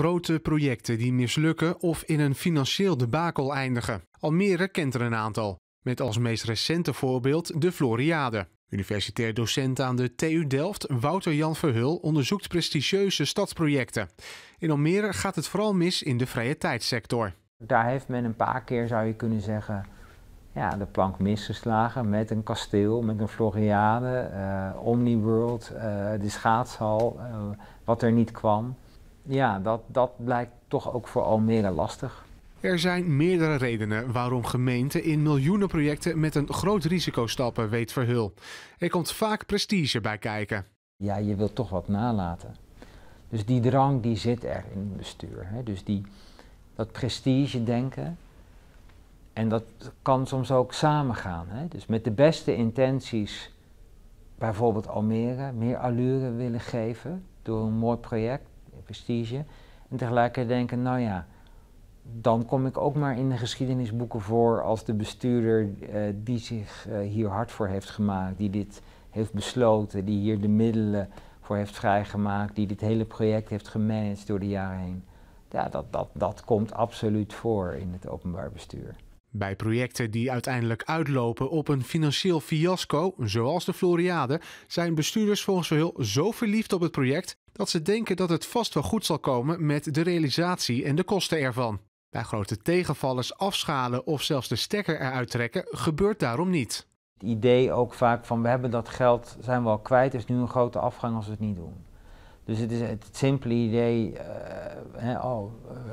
grote projecten die mislukken of in een financieel debakel eindigen. Almere kent er een aantal, met als meest recente voorbeeld de Floriade. Universitair docent aan de TU Delft, Wouter Jan Verheul, onderzoekt prestigieuze stadsprojecten. In Almere gaat het vooral mis in de vrije tijdssector. Daar heeft men een paar keer, zou je kunnen zeggen, ja, de plank misgeslagen met een kasteel, met een Floriade, Omniworld, de schaatshal, wat er niet kwam. Ja, dat blijkt toch ook voor Almere lastig. Er zijn meerdere redenen waarom gemeenten in miljoenen projecten met een groot risico stappen, weet Verheul. Er komt vaak prestige bij kijken. Ja, je wilt toch wat nalaten. Dus die drang die zit er in het bestuur. Hè? Dus dat prestige denken. En dat kan soms ook samengaan. Hè? Dus met de beste intenties, bijvoorbeeld Almere, meer allure willen geven door een mooi project, prestige. En tegelijkertijd denken, nou ja, dan kom ik ook maar in de geschiedenisboeken voor als de bestuurder die zich hier hard voor heeft gemaakt, die dit heeft besloten, die hier de middelen voor heeft vrijgemaakt, die dit hele project heeft gemanaged door de jaren heen. Ja, dat komt absoluut voor in het openbaar bestuur. Bij projecten die uiteindelijk uitlopen op een financieel fiasco, zoals de Floriade, zijn bestuurders volgens Verheul zo verliefd op het project dat ze denken dat het vast wel goed zal komen met de realisatie en de kosten ervan. Bij grote tegenvallers afschalen of zelfs de stekker eruit trekken gebeurt daarom niet. Het idee ook vaak van we hebben dat geld, zijn we al kwijt, is nu een grote afgang als we het niet doen. Dus het is het simpele idee,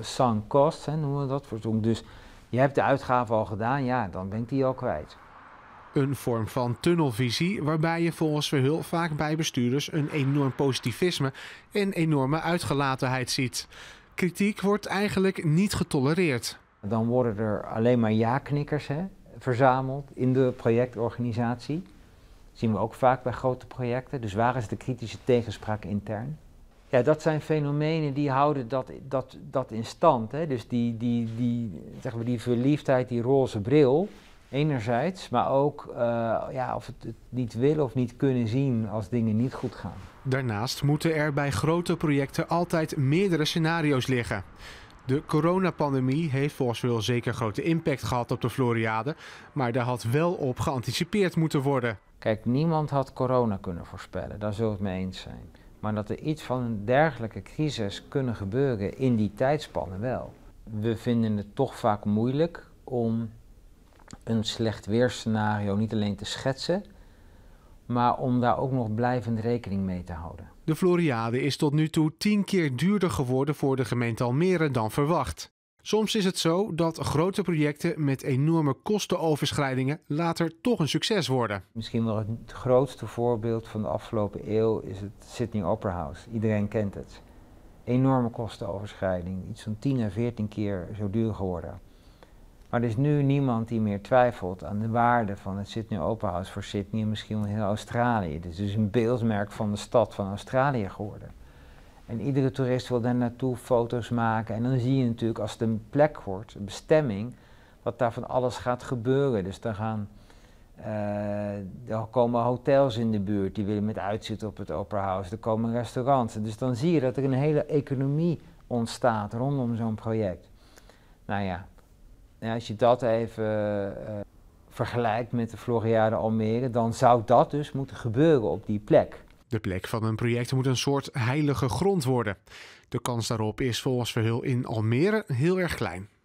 sunk cost, noemen we dat voor toen. Dus je hebt de uitgave al gedaan, ja, dan ben ik die al kwijt. Een vorm van tunnelvisie waarbij je volgens Verheul vaak bij bestuurders een enorm positivisme en enorme uitgelatenheid ziet. Kritiek wordt eigenlijk niet getolereerd. Dan worden er alleen maar ja-knikkers verzameld in de projectorganisatie. Dat zien we ook vaak bij grote projecten. Dus waar is de kritische tegenspraak intern? Ja, dat zijn fenomenen die houden dat in stand. Hè? Dus zeggen we, die verliefdheid, die roze bril enerzijds, maar ook of het niet willen of niet kunnen zien als dingen niet goed gaan. Daarnaast moeten er bij grote projecten altijd meerdere scenario's liggen. De coronapandemie heeft volgens Verheul zeker grote impact gehad op de Floriade, maar daar had wel op geanticipeerd moeten worden. Kijk, niemand had corona kunnen voorspellen, daar zullen we het mee eens zijn. Maar dat er iets van een dergelijke crisis kunnen gebeuren in die tijdspannen wel. We vinden het toch vaak moeilijk om een slecht weerscenario niet alleen te schetsen, maar om daar ook nog blijvend rekening mee te houden. De Floriade is tot nu toe 10 keer duurder geworden voor de gemeente Almere dan verwacht. Soms is het zo dat grote projecten met enorme kostenoverschrijdingen later toch een succes worden. Misschien wel het grootste voorbeeld van de afgelopen eeuw is het Sydney Opera House. Iedereen kent het. Enorme kostenoverschrijding, iets van 10 à 14 keer zo duur geworden. Maar er is nu niemand die meer twijfelt aan de waarde van het Sydney Opera House voor Sydney en misschien wel heel Australië. Het is dus een beeldmerk van de stad van Australië geworden. En iedere toerist wil daar naartoe foto's maken. En dan zie je natuurlijk als het een plek wordt, een bestemming, wat daar van alles gaat gebeuren. Dus er komen hotels in de buurt die willen met uitzicht op het Opera House. Er komen restaurants. Dus dan zie je dat er een hele economie ontstaat rondom zo'n project. Nou ja. Ja, als je dat even vergelijkt met de Floriade Almere, dan zou dat dus moeten gebeuren op die plek. De plek van een project moet een soort heilige grond worden. De kans daarop is volgens Verheul in Almere heel erg klein.